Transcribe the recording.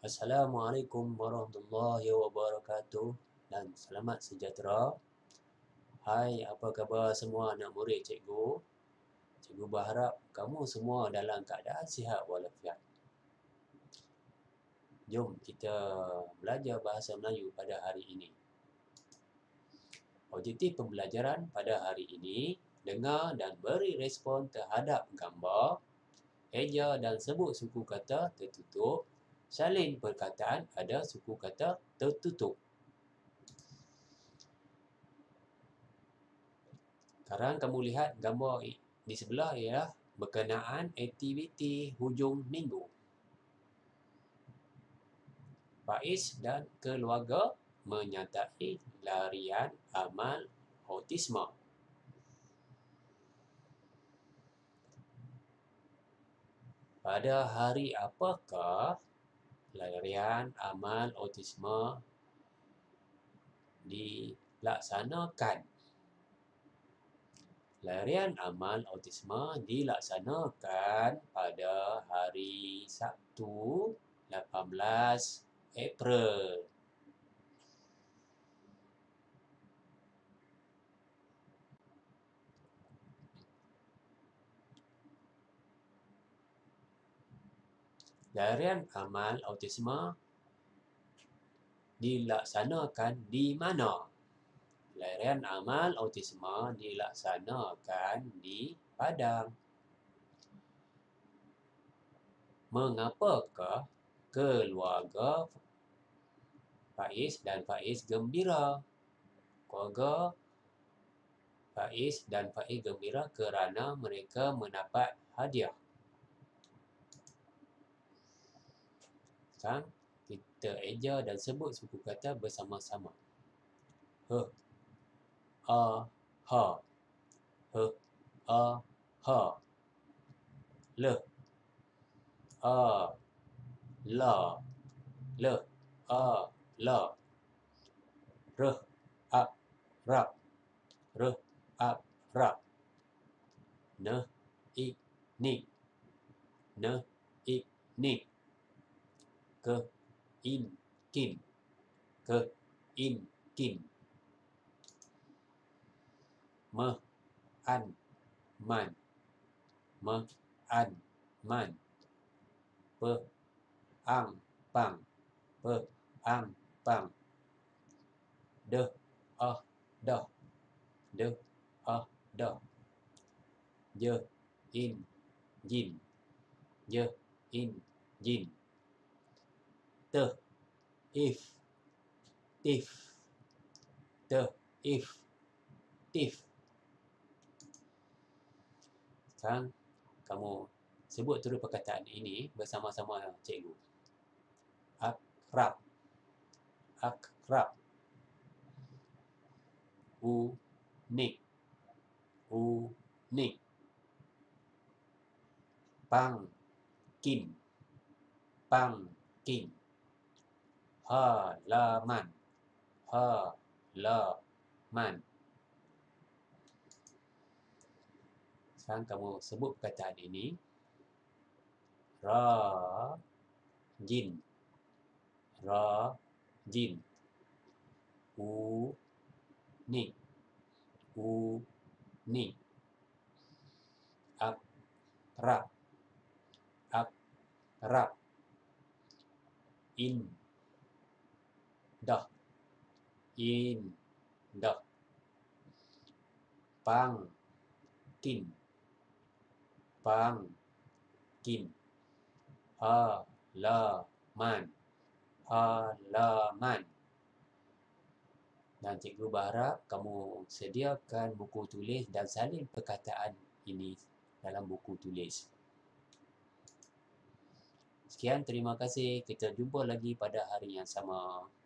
Assalamualaikum warahmatullahi wabarakatuh dan selamat sejahtera. Hai, apa khabar semua anak murid cikgu? Cikgu berharap kamu semua dalam keadaan sihat walafiat. Jom kita belajar bahasa Melayu pada hari ini. Objektif pembelajaran pada hari ini, dengar dan beri respon terhadap gambar, eja dan sebut suku kata tertutup. Salin perkataan ada suku kata tertutup. Sekarang kamu lihat gambar di sebelah ialah berkenaan aktiviti hujung minggu. Faiz dan keluarga menyertai larian amal autisme. Pada hari apakah larian amal autisme dilaksanakan? Larian amal autisme dilaksanakan pada hari Sabtu 18 April. Larian amal autisme dilaksanakan di mana? Larian amal autisme dilaksanakan di Padang. Mengapakah keluarga Faiz dan Faiz gembira? Keluarga Faiz dan Faiz gembira kerana mereka mendapat hadiah. Sekarang, kita eja dan sebut suku kata bersama-sama. He, A, Ha. He, A, Ha. Le, A, La. Le, A, La. Reh, Ap, Rap. Reh, Ap, Rap. Neh, Ik, Nik. Neh, Ik, Nik. Ke, in, kin. Ke, in, kin. Me, an, man. Me, an, man. Pe, ang, pang. Pe, ang, pang. De, ah, dah. De, ah, dah. Je, in, jin. Je, in, jin. Te, if, tif. Te, if, tif. Sekarang kamu sebut terus perkataan ini bersama-sama cikgu. Akrab, akrab. Unik, unik. Pangkin, pangkin. Halaman, halaman. Sekarang kamu sebut perkataan ini. Rajin, rajin. Unik, unik. Akrab, akrab. In, dah, in, dah. Pang, kin, pang, kin. Halaman, halaman. Dan cikgu berharap kamu sediakan buku tulis dan salin perkataan ini dalam buku tulis. Sekian, terima kasih. Kita jumpa lagi pada hari yang sama.